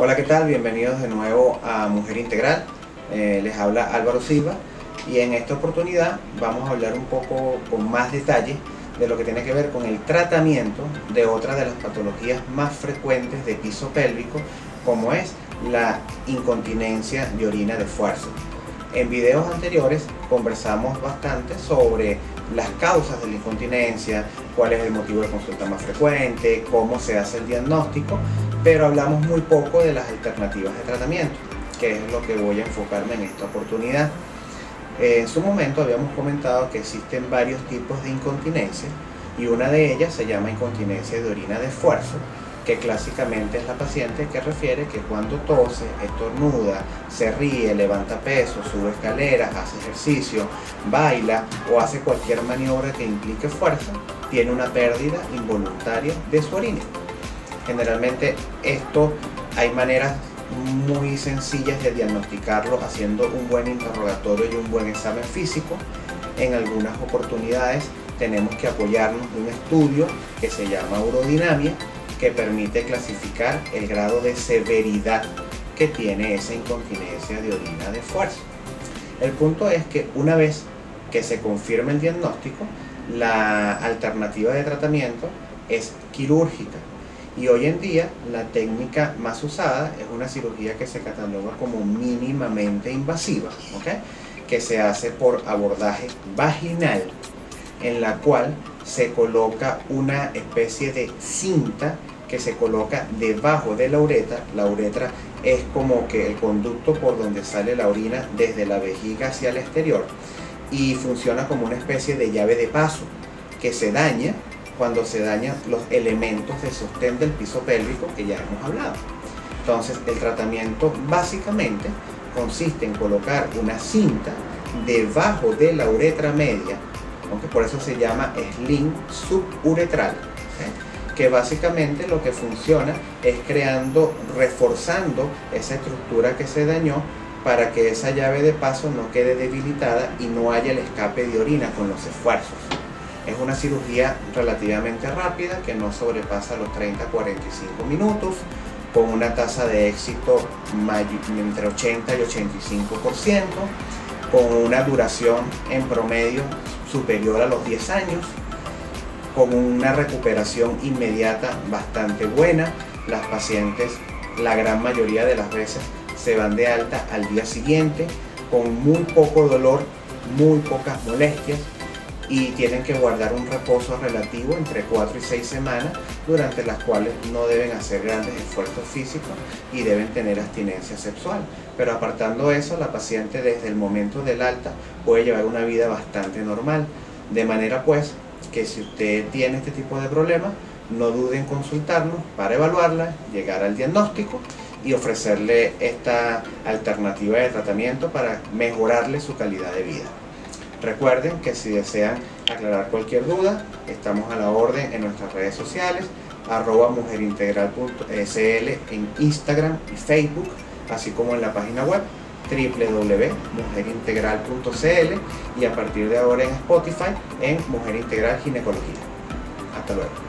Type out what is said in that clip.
Hola, ¿qué tal? Bienvenidos de nuevo a Mujer Integral. Les habla Álvaro Silva y en esta oportunidad vamos a hablar un poco con más detalle de lo que tiene que ver con el tratamiento de otra de las patologías más frecuentes de piso pélvico, como es la incontinencia de orina de esfuerzo. En videos anteriores conversamos bastante sobre las causas de la incontinencia, cuál es el motivo de consulta más frecuente, cómo se hace el diagnóstico, pero hablamos muy poco de las alternativas de tratamiento, que es lo que voy a enfocarme en esta oportunidad. En su momento habíamos comentado que existen varios tipos de incontinencia y una de ellas se llama incontinencia de orina de esfuerzo, que clásicamente es la paciente que refiere que cuando tose, estornuda, se ríe, levanta peso, sube escaleras, hace ejercicio, baila o hace cualquier maniobra que implique fuerza, tiene una pérdida involuntaria de su orina. Generalmente esto hay maneras muy sencillas de diagnosticarlo haciendo un buen interrogatorio y un buen examen físico. En algunas oportunidades tenemos que apoyarnos de un estudio que se llama urodinamia, que permite clasificar el grado de severidad que tiene esa incontinencia de orina de esfuerzo. El punto es que una vez que se confirme el diagnóstico, la alternativa de tratamiento es quirúrgica. Y hoy en día la técnica más usada es una cirugía que se cataloga como mínimamente invasiva, ¿okay? Que se hace por abordaje vaginal, en la cual se coloca una especie de cinta que se coloca debajo de la uretra. La uretra es como que el conducto por donde sale la orina desde la vejiga hacia el exterior y funciona como una especie de llave de paso que se daña cuando se dañan los elementos de sostén del piso pélvico que ya hemos hablado. Entonces el tratamiento básicamente consiste en colocar una cinta debajo de la uretra media, aunque por eso se llama sling suburetral, ¿sí? Que básicamente lo que funciona es reforzando esa estructura que se dañó para que esa llave de paso no quede debilitada y no haya el escape de orina con los esfuerzos. Es una cirugía relativamente rápida que no sobrepasa los 30-45 minutos, con una tasa de éxito entre 80 y 85%, con una duración en promedio superior a los 10 años, con una recuperación inmediata bastante buena. Las pacientes, la gran mayoría de las veces, se van de alta al día siguiente, con muy poco dolor, muy pocas molestias, y tienen que guardar un reposo relativo entre 4 y 6 semanas, durante las cuales no deben hacer grandes esfuerzos físicos y deben tener abstinencia sexual. Pero apartando eso, la paciente desde el momento del alta puede llevar una vida bastante normal. De manera pues que si usted tiene este tipo de problemas, no duden en consultarnos para evaluarla, llegar al diagnóstico y ofrecerle esta alternativa de tratamiento para mejorarle su calidad de vida. Recuerden que si desean aclarar cualquier duda, estamos a la orden en nuestras redes sociales, @mujerintegral.sl en Instagram y Facebook, así como en la página web www.mujerintegral.cl y a partir de ahora en Spotify en Mujer Integral Ginecología. Hasta luego.